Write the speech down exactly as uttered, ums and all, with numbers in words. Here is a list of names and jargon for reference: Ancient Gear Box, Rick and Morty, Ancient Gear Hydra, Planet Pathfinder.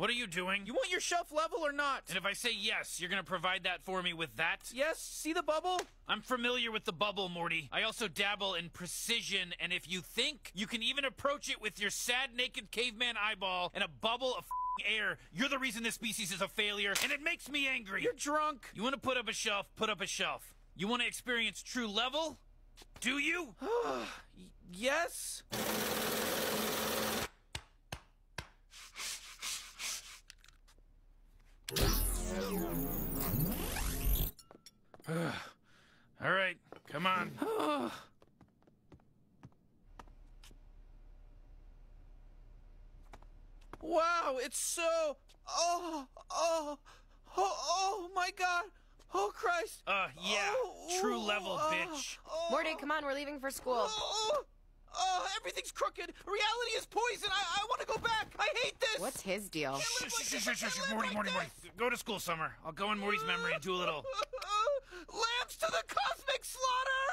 What are you doing? You want your shelf level or not? And if I say yes, you're gonna provide that for me with that? Yes, see the bubble? I'm familiar with the bubble, Morty. I also dabble in precision, and if you think you can even approach it with your sad, naked caveman eyeball and a bubble of air, you're the reason this species is a failure, and it makes me angry. You're drunk. You want to put up a shelf, put up a shelf. You want to experience true level? Do you? Yes. All right, come on. Wow, it's so... Oh, oh, oh, oh, my God. Oh, Christ. Uh, yeah, oh, true level, uh, bitch. Oh, Morty, come on, we're leaving for school. Oh, oh, oh, everything's crooked. Reality is poison. I, I want to go back. I hate this. What's his deal? Shh, like shh, shh, shh, shh, Morty, like Morty, Morty. Go to school, Summer. I'll go in Morty's memory and do a little... Lambs to the cosmic slaughter!